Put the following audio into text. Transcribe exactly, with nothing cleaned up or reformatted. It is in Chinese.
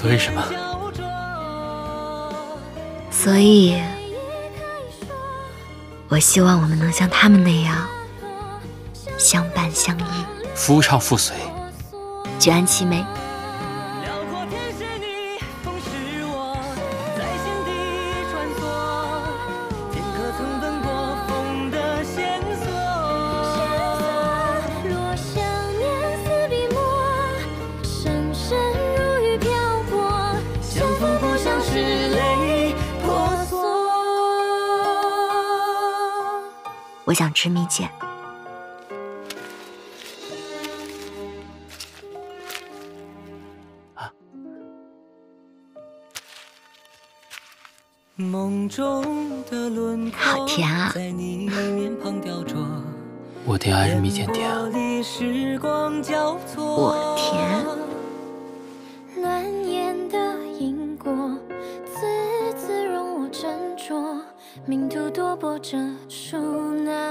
所以什么？所以，我希望我们能像他们那样相伴相依，夫唱妇随，举案齐眉。 我想吃蜜饯。啊、好甜啊！我甜还是蜜饯甜啊？我甜。 命途多波折，孰难？